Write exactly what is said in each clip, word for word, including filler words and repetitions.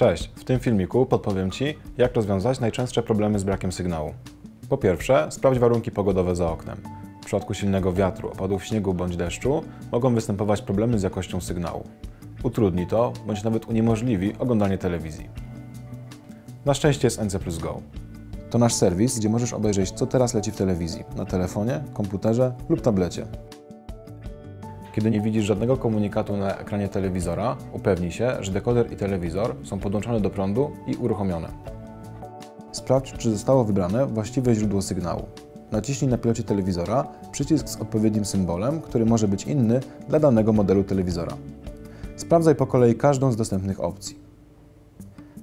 Cześć! W tym filmiku podpowiem Ci, jak rozwiązać najczęstsze problemy z brakiem sygnału. Po pierwsze, sprawdź warunki pogodowe za oknem. W przypadku silnego wiatru, opadów śniegu bądź deszczu mogą występować problemy z jakością sygnału. Utrudni to, bądź nawet uniemożliwi oglądanie telewizji. Na szczęście jest N C Plus Go. To nasz serwis, gdzie możesz obejrzeć, co teraz leci w telewizji, na telefonie, komputerze lub tablecie. Kiedy nie widzisz żadnego komunikatu na ekranie telewizora, upewnij się, że dekoder i telewizor są podłączone do prądu i uruchomione. Sprawdź, czy zostało wybrane właściwe źródło sygnału. Naciśnij na pilocie telewizora przycisk z odpowiednim symbolem, który może być inny dla danego modelu telewizora. Sprawdzaj po kolei każdą z dostępnych opcji.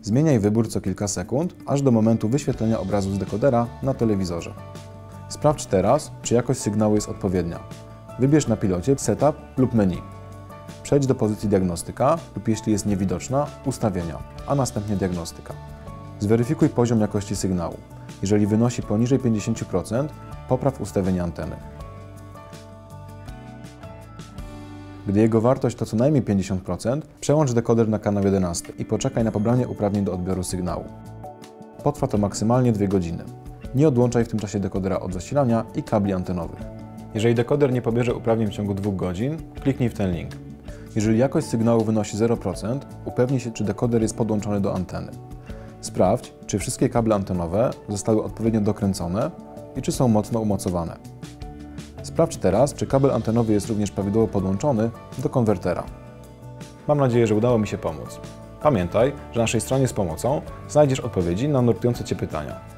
Zmieniaj wybór co kilka sekund, aż do momentu wyświetlenia obrazu z dekodera na telewizorze. Sprawdź teraz, czy jakość sygnału jest odpowiednia. Wybierz na pilocie Setup lub Menu. Przejdź do pozycji Diagnostyka lub, jeśli jest niewidoczna, Ustawienia, a następnie Diagnostyka. Zweryfikuj poziom jakości sygnału. Jeżeli wynosi poniżej pięćdziesiąt procent, popraw ustawienie anteny. Gdy jego wartość to co najmniej pięćdziesiąt procent, przełącz dekoder na kanał jedenasty i poczekaj na pobranie uprawnień do odbioru sygnału. Potrwa to maksymalnie dwie godziny. Nie odłączaj w tym czasie dekodera od zasilania i kabli antenowych. Jeżeli dekoder nie pobierze uprawnień w ciągu dwóch godzin, kliknij w ten link. Jeżeli jakość sygnału wynosi zero procent, upewnij się, czy dekoder jest podłączony do anteny. Sprawdź, czy wszystkie kable antenowe zostały odpowiednio dokręcone i czy są mocno umocowane. Sprawdź teraz, czy kabel antenowy jest również prawidłowo podłączony do konwertera. Mam nadzieję, że udało mi się pomóc. Pamiętaj, że na naszej stronie z pomocą znajdziesz odpowiedzi na nurtujące Cię pytania.